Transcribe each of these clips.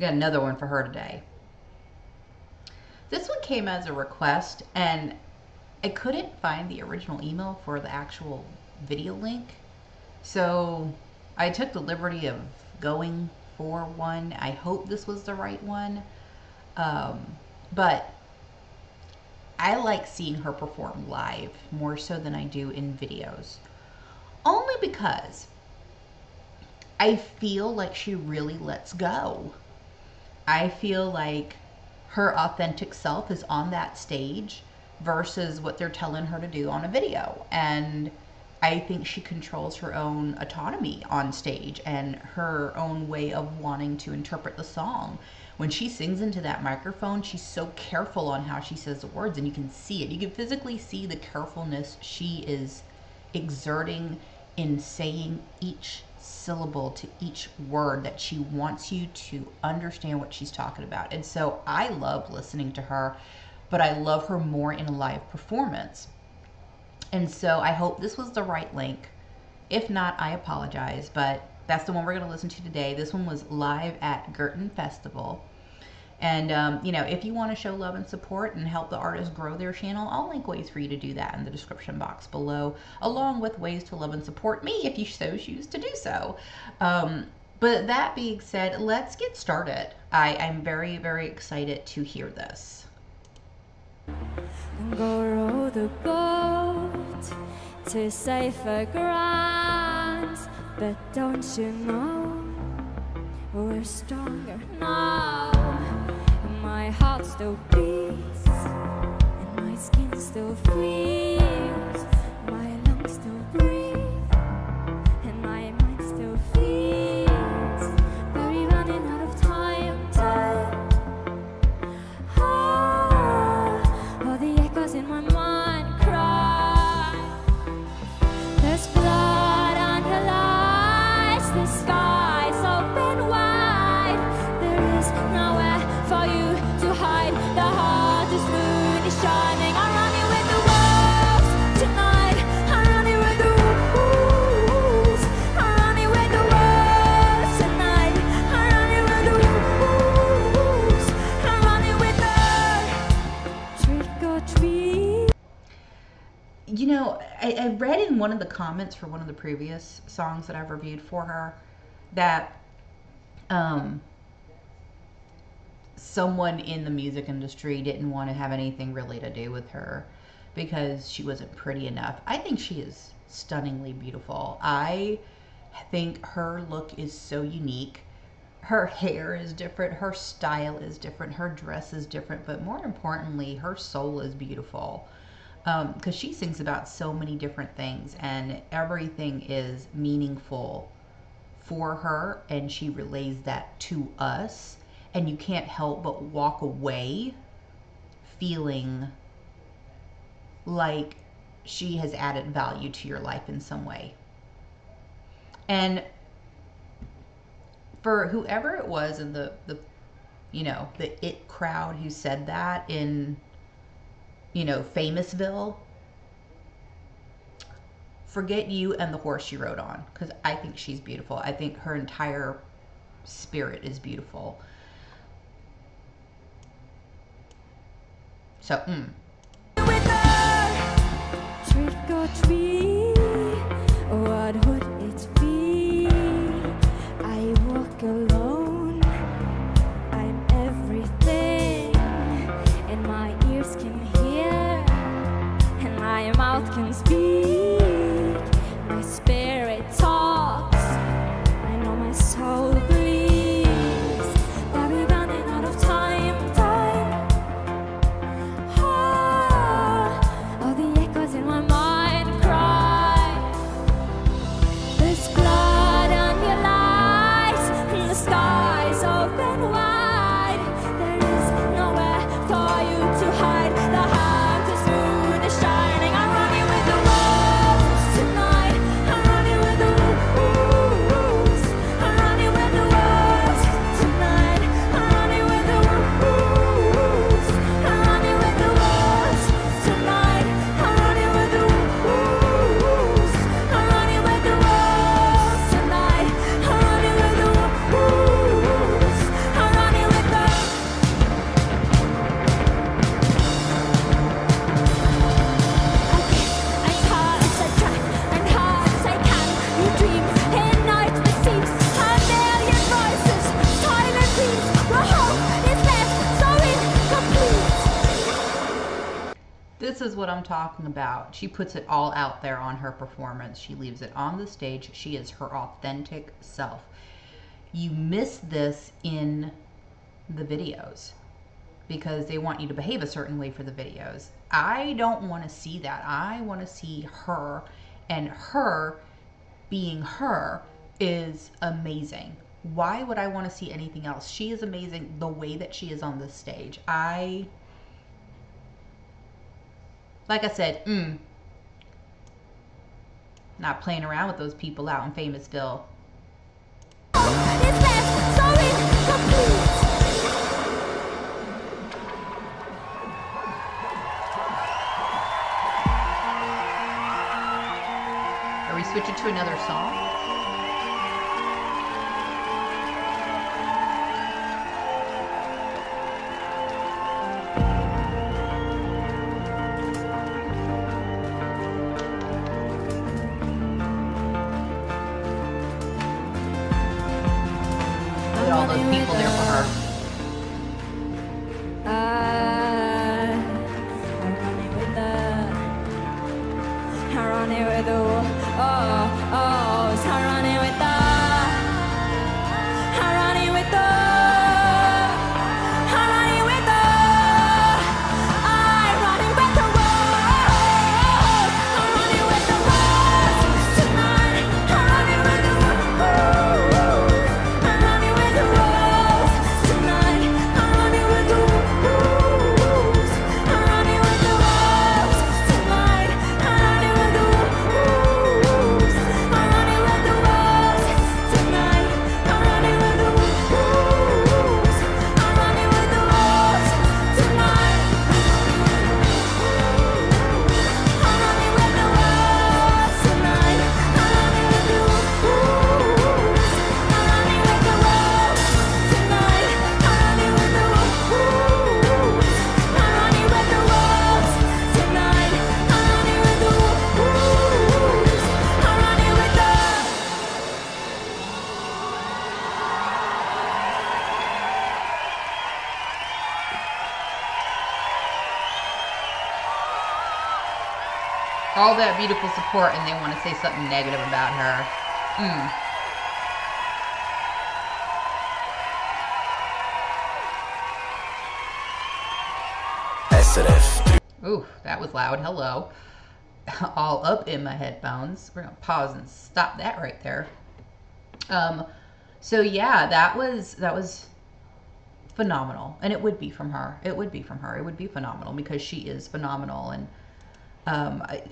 We got another one for her today. This one came as a request, and I couldn't find the original email for the actual video link. So I took the liberty of going for one. I hope this was the right one. But I like seeing her perform live more so than I do in videos, only because I feel like she really lets go. I feel like her authentic self is on that stage versus what they're telling her to do on a video. And I think she controls her own autonomy on stage and her own way of wanting to interpret the song. When she sings into that microphone, she's so careful on how she says the words, and you can see it. You can physically see the carefulness she is exerting in saying each syllable to each word, that she wants you to understand what she's talking about. And so I love listening to her, but I love her more in a live performance. And so I hope this was the right link. If not, I apologize, but that's the one we're going to listen to today. This one was live at Girton Festival. And, you know, if you want to show love and support and help the artists grow their channel, I'll link ways for you to do that in the description box below, along with ways to love and support me if you so choose to do so. But that being said, let's get started. I'm very, very excited to hear this. Go row the boat to safer ground, but don't you know we're stronger now? My heart still beats and my skin still feels, my lungs still breathe and my mind still feels, but we're running out of time. In my mind cry, there's blood on her lies, the sky's open wide, there is nowhere for you to hide, the hottest moon is shining, I'm running with the wolves tonight, I'm running with the wolves, I'm running with the wolves tonight, I'm running with the wolves, I'm running with the trick or treat. You know, I read in one of the comments for one of the previous songs that I've reviewed for her that someone in the music industry didn't want to have anything really to do with her because she wasn't pretty enough. I think she is stunningly beautiful. I think her look is so unique. Her hair is different. Her style is different. Her dress is different. But more importantly, her soul is beautiful. Because she sings about so many different things, and everything is meaningful for her, and she relays that to us, and you can't help but walk away feeling like she has added value to your life in some way. And for whoever it was in the you know, the it crowd who said that in, you know, Famousville, forget you and the horse you rode on, because I think she's beautiful. I think her entire spirit is beautiful. So, With her, trick or treat, what would it be? I walk alone, I'm everything, and my ears can hear, my mouth can speak, my spirit talks, I know my soul believes that we're running out of time. Oh, all the echoes in my mind cry, there's blood on your lies, and the sky's open wide, there is nowhere for you to hide, the heart is shining, I'm running with the world. This is what I'm talking about. She puts it all out there on her performance. She leaves it on the stage. She is her authentic self. You miss this in the videos because they want you to behave a certain way for the videos. I don't want to see that. I want to see her, and her being her is amazing. Why would I want to see anything else? She is amazing the way that she is on this stage. Like I said, not playing around with those people out in Famousville. Are we switching to another song? All those people there for her. All that beautiful support, and they want to say something negative about her. Ooh, that was loud. Hello. All up in my headphones. We're going to pause and stop that right there. So yeah, that was phenomenal. And it would be from her. It would be from her. It would be phenomenal because she is phenomenal. And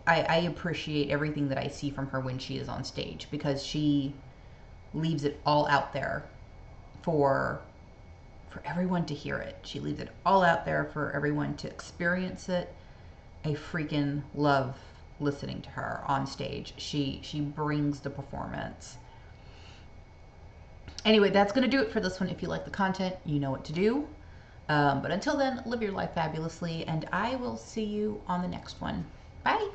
I appreciate everything that I see from her when she is on stage, because she leaves it all out there for everyone to hear it. She leaves it all out there for everyone to experience it. I freaking love listening to her on stage. She brings the performance. Anyway, that's going to do it for this one. If you like the content, you know what to do. But until then, live your life fabulously, and I will see you on the next one. Bye.